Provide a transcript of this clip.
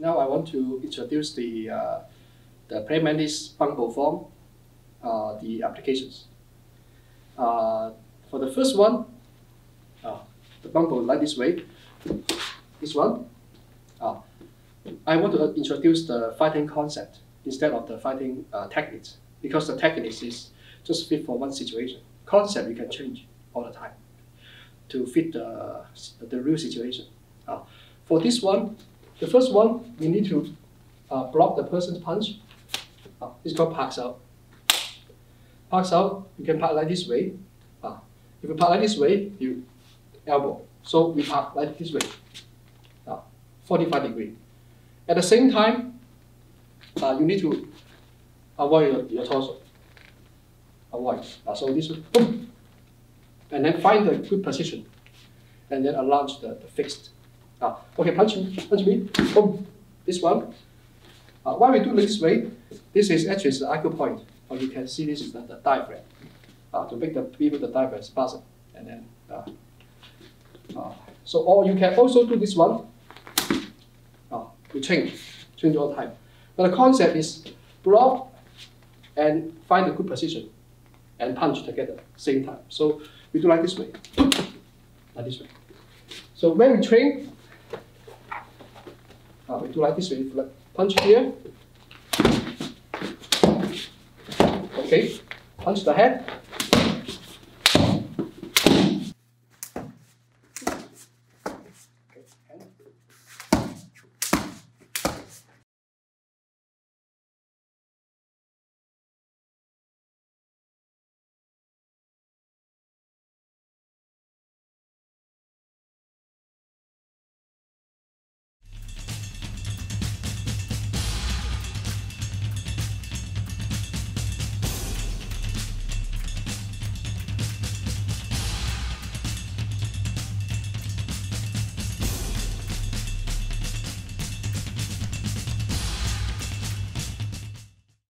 Now I want to introduce the Praying Mantis bundle form, the applications. For the first one, the bundle like this way. This one, I want to introduce the fighting concept instead of the fighting techniques, because the techniques is just fit for one situation. Concept you can change all the time to fit the real situation. For this one, the first one, we need to block the person's punch. It's called parks out. Parks out, you can park like this way. If you park like this way, you elbow. So we park like this way, 45 degrees. At the same time, you need to avoid your torso. Avoid. So this way, boom. And then find the good position. And then launch the fixed. Okay, punch me, boom. This one. Why we do this way? This is actually the anchor point. Or you can see this is the diaphragm. To make the people the diaphragm spasm. And then, so or you can also do this one. You change all the time. But the concept is block and find a good position and punch together at the same time. So we do like this way, like this way. So when we train, we do like this way, like punch here. Okay, punch the head,